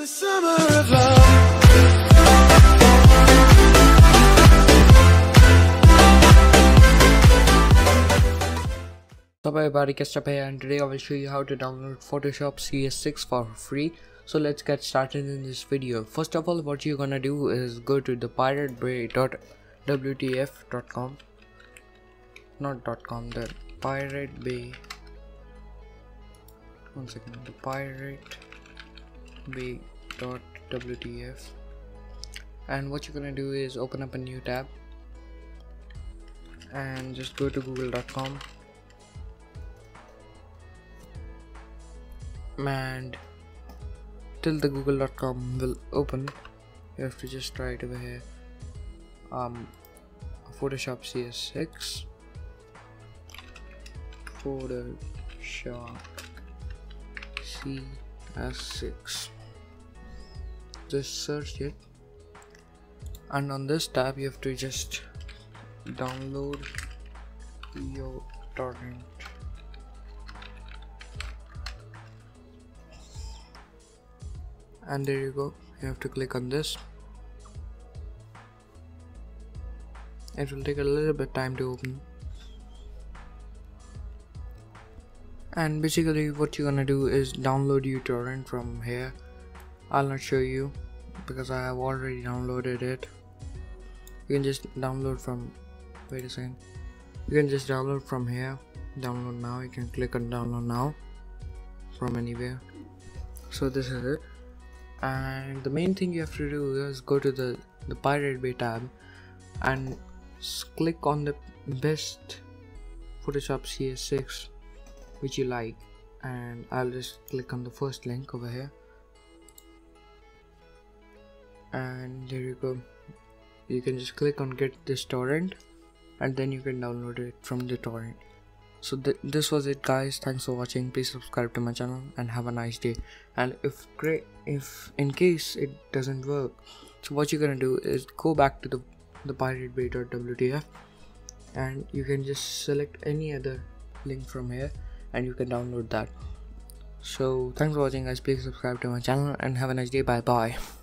the summer of love. What's up everybody, Kestup here, and today I will show you how to download Photoshop CS6 for free. So let's get started in this video. First of all, what you're gonna do is go to the piratebay.wtf.com, the piratebay. The piratebay.wtf, and what you're gonna do is open up a new tab and just go to google.com and till the google.com will open, you have to just write over here Photoshop CS6 CS6, just search it, and on this tab you have to just download your torrent. And there you go, you have to click on this. It will take a little bit time to open. And basically what you're gonna do is download your torrent from here. I'll not show you because I have already downloaded it. You can just download from, wait a second, you can just download from here, download now. You can click on download now from anywhere. So this is it, and the main thing you have to do is go to the Pirate Bay tab and click on the best Photoshop CS6 which you like, and I'll just click on the first link over here, and there you go. You can just click on get this torrent, and then you can download it from the torrent. So this was it guys, thanks for watching, please subscribe to my channel and have a nice day. And if in case it doesn't work, so what you're gonna do is go back to the piratebay.wtf, and you can just select any other link from here and you can download that. So thanks for watching guys, please subscribe to my channel and have a nice day. Bye bye.